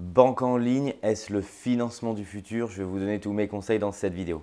Banque en ligne, est-ce le financement du futur? Je vais vous donner tous mes conseils dans cette vidéo.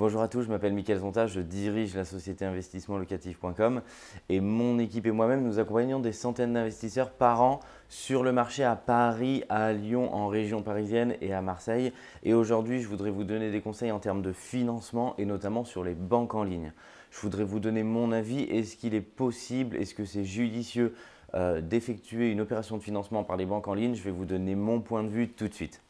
Bonjour à tous, je m'appelle Mickaël Zonta, je dirige la société investissementlocatif.com et mon équipe et moi-même, nous accompagnons des centaines d'investisseurs par an sur le marché à Paris, à Lyon, en région parisienne et à Marseille. Et aujourd'hui, je voudrais vous donner des conseils en termes de financement et notamment sur les banques en ligne. Je voudrais vous donner mon avis, est-ce qu'il est possible, est-ce que c'est judicieux d'effectuer une opération de financement par les banques en ligne? Je vais vous donner mon point de vue tout de suite.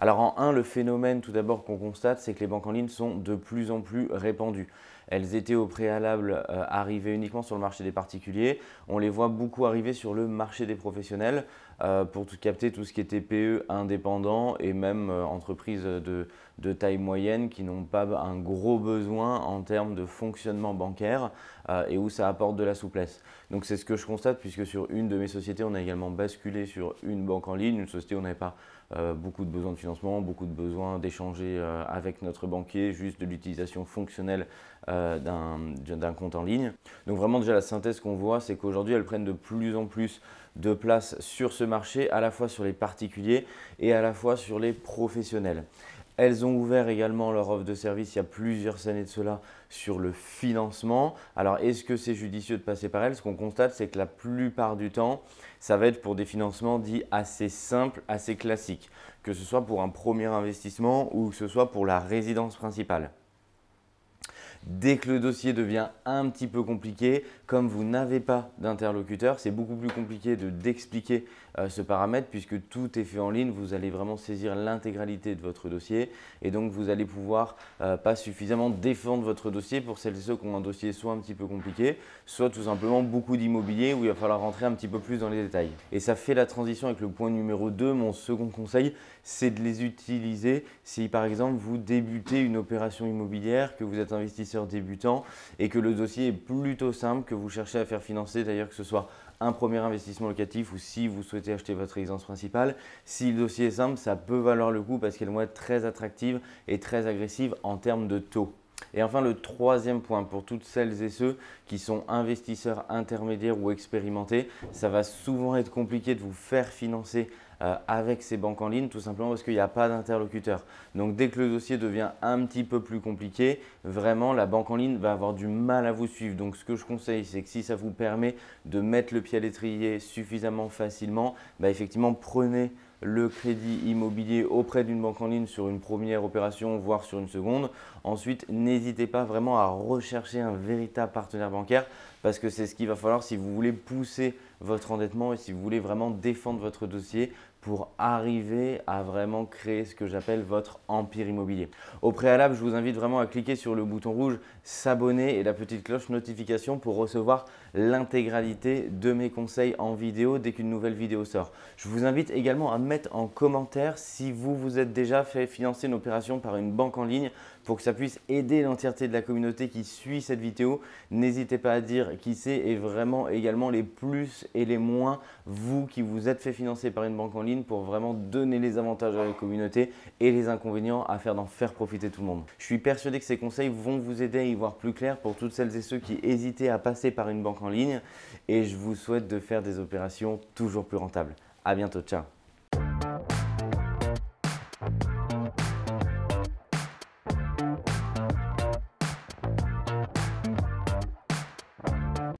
Alors en un, le phénomène tout d'abord qu'on constate, c'est que les banques en ligne sont de plus en plus répandues. Elles étaient au préalable arrivées uniquement sur le marché des particuliers. On les voit beaucoup arriver sur le marché des professionnels pour tout capter, tout ce qui est TPE, indépendants et même entreprises de taille moyenne qui n'ont pas un gros besoin en termes de fonctionnement bancaire et où ça apporte de la souplesse. Donc c'est ce que je constate puisque sur une de mes sociétés, on a également basculé sur une banque en ligne, une société où on n'avait pas beaucoup de besoins de financement, beaucoup de besoins d'échanger avec notre banquier, juste de l'utilisation fonctionnelle d'un compte en ligne. Donc vraiment déjà la synthèse qu'on voit, c'est qu'aujourd'hui elles prennent de plus en plus de place sur ce marché, à la fois sur les particuliers et à la fois sur les professionnels. Elles ont ouvert également leur offre de service il y a plusieurs années de cela sur le financement. Alors, est-ce que c'est judicieux de passer par elles? Ce qu'on constate, c'est que la plupart du temps, ça va être pour des financements dits assez simples, assez classiques, que ce soit pour un premier investissement ou que ce soit pour la résidence principale. Dès que le dossier devient un petit peu compliqué, comme vous n'avez pas d'interlocuteur, c'est beaucoup plus compliqué d'expliquer ce paramètre puisque tout est fait en ligne. Vous allez vraiment saisir l'intégralité de votre dossier et donc vous allez pouvoir pas suffisamment défendre votre dossier pour celles et ceux qui ont un dossier soit un petit peu compliqué, soit tout simplement beaucoup d'immobilier où il va falloir rentrer un petit peu plus dans les détails. Et ça fait la transition avec le point numéro 2. Mon second conseil, c'est de les utiliser si par exemple vous débutez une opération immobilière, que vous êtes investisseur débutant et que le dossier est plutôt simple, que vous cherchez à faire financer d'ailleurs que ce soit un premier investissement locatif ou si vous souhaitez acheter votre résidence principale. Si le dossier est simple, ça peut valoir le coup parce qu'elles vont être très attractives et très agressives en termes de taux. Et enfin, le troisième point, pour toutes celles et ceux qui sont investisseurs intermédiaires ou expérimentés, ça va souvent être compliqué de vous faire financer avec ces banques en ligne, tout simplement parce qu'il n'y a pas d'interlocuteur. Donc dès que le dossier devient un petit peu plus compliqué, vraiment la banque en ligne va avoir du mal à vous suivre. Donc ce que je conseille, c'est que si ça vous permet de mettre le pied à l'étrier suffisamment facilement, bah effectivement prenez le crédit immobilier auprès d'une banque en ligne sur une première opération, voire sur une seconde. Ensuite, n'hésitez pas vraiment à rechercher un véritable partenaire bancaire parce que c'est ce qu'il va falloir si vous voulez pousser votre endettement et si vous voulez vraiment défendre votre dossier pour arriver à vraiment créer ce que j'appelle votre empire immobilier. Au préalable, je vous invite vraiment à cliquer sur le bouton rouge s'abonner et la petite cloche notification pour recevoir l'intégralité de mes conseils en vidéo dès qu'une nouvelle vidéo sort. Je vous invite également à mettre en commentaire si vous vous êtes déjà fait financer une opération par une banque en ligne pour que ça puisse aider l'entièreté de la communauté qui suit cette vidéo. N'hésitez pas à dire qui c'est et vraiment également les plus et les moins, vous qui vous êtes fait financer par une banque en ligne, pour vraiment donner les avantages à la communauté et les inconvénients afin d'en faire profiter tout le monde. Je suis persuadé que ces conseils vont vous aider à y voir plus clair pour toutes celles et ceux qui hésitaient à passer par une banque en ligne et je vous souhaite de faire des opérations toujours plus rentables. À bientôt, ciao!